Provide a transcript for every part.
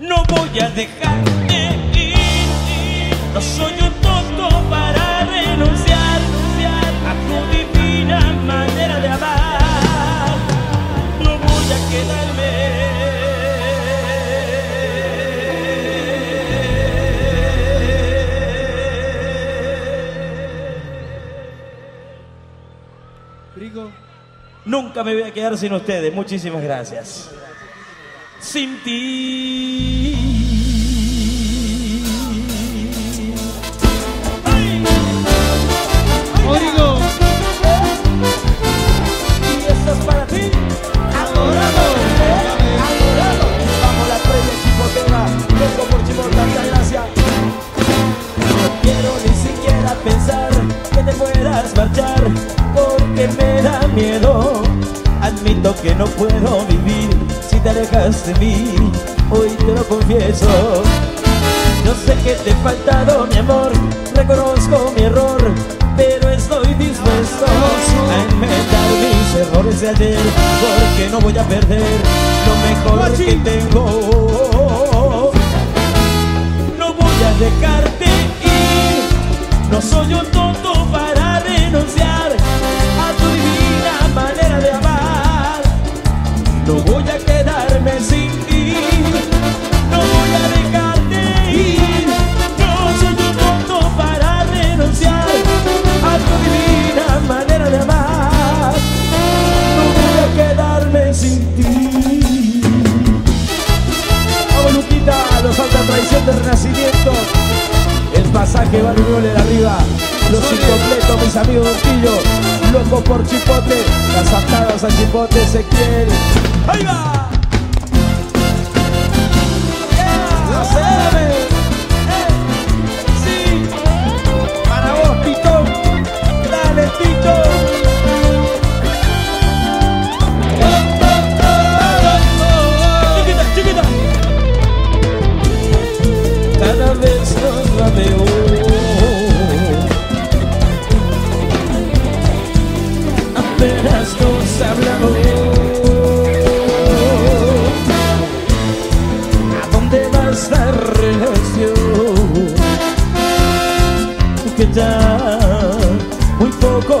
No voy a dejar de ir. No soy un tonto para renunciar a tu divina manera de amar. No voy a quedarme. Rigo, nunca me voy a quedar sin ustedes. Muchísimas gracias. Sin ti. ¡Ay! ¡Origo! Y esto es para ti. Adorado, adorado. Vamos la tres de Chipotema. Loco por Chipotema, tanta gracia. No quiero ni siquiera pensar que te puedas marchar, porque me da miedo. Admito que no puedo vivir si te alejas de mí, hoy te lo confieso. Yo sé que te he faltado, mi amor, reconozco mi error, pero estoy dispuesto a inventar mis errores de ayer, porque no voy a perder lo mejor que tengo. No voy a dejarte ir, no soy un tonto para renunciar a tu divina manera de amar. No voy a quedarme sin ti, no voy a dejar de ir. No soy un tonto para renunciar a tu divina manera de amar. No voy a quedarme sin ti. Vamos, Luquita, nos falta traición del renacimiento. El pasaje va un gol de arriba. Los incompletos, mis amigos Hortillo, loco por Chipote, las atadas a Chipote se quieren. ¡Ahí va! ¡La CM! ¡Sí! Para vos, Tito. ¡Dale, Tito! Muy poco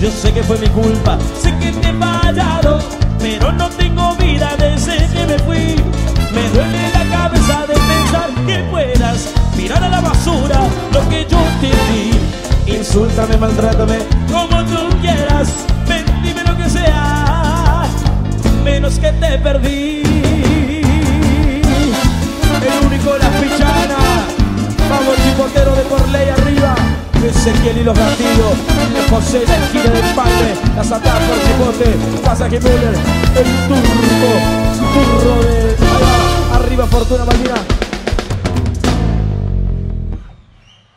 Yo sé que fue mi culpa, sé que te he fallado, pero no tengo vida desde que me fui. Me duele la cabeza de pensar que puedas tirar a la basura lo que yo te di. Insúltame, maltrátame, como tú quieras, ven, dime lo que sea, menos que te perdí. El único, la pichana. Vamos, Chicotero de Porley, arriba. Ezequiel y los Bandidos, José la esquina del Padre, la Satán por Chicote, Pasaje Müller, el turco de allá, arriba Fortuna Marina.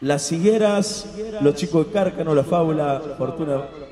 Las Higueras, los chicos de Cárcano, la Fábula, Fortuna.